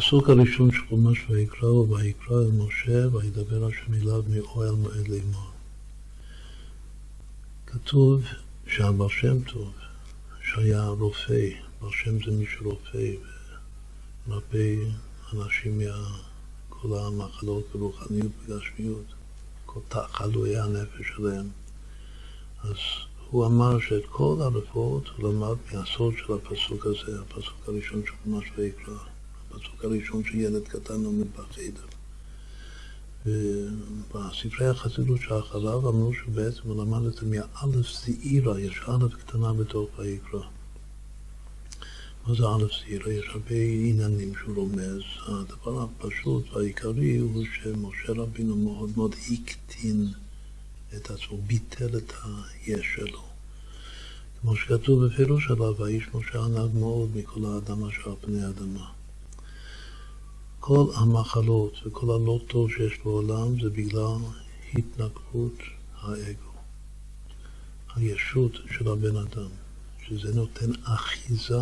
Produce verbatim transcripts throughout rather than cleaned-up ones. הפסוק הראשון של חומש ויקרא הוא ויקרא אל משה וידבר השם אליו מאוהל מועד לימור. כתוב שהבר שם טוב, שהיה רופא, בר שם זה מי שרופא ומרפא אנשים מכל המחלות ברוחניות וגשמיות, כל תחלואי הנפש שלהם. אז הוא אמר שאת כל הרפואות הוא למד מהסוד של הפסוק הזה, הפסוק הראשון של חומש ויקרא, הפסוק הראשון שילד קטן עומד בחדר. ובספרי החסידות שאחריו אמרו שבעצם הוא למד את מאלף זעירה, יש אלף קטנה בתוך ויקרא. מה זה אלף זעירה? יש הרבה עניינים שהוא רומז. הדבר הפשוט והעיקרי הוא שמשה רבינו מאוד מאוד הקטין את עצמו, ביטל את היש שלו. כמו שכתוב בפירוש עליו, והאיש משה ענג מאוד מכל האדמה שעל פני האדמה. כל המחלות וכל הלא טוב שיש בעולם זה בגלל התנקרות האגו, הישות של הבן אדם, שזה נותן אחיזה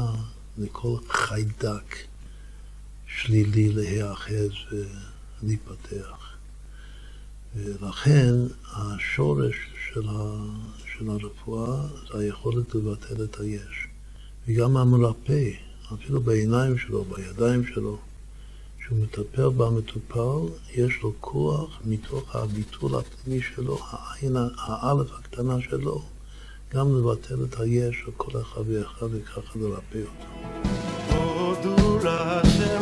לכל חיידק שלילי להיאחז ולהיפתח. ולכן השורש של, ה... של הרפואה זה היכולת לבטל את היש. וגם המרפא, אפילו בעיניים שלו, בידיים שלו, כשהוא מטפל במטופל, יש לו כוח מתוך הביטול הפנימי שלו, העין, האלף הקטנה שלו, גם לבטל את היש של כל אחד ואחד וככה לרפא אותו.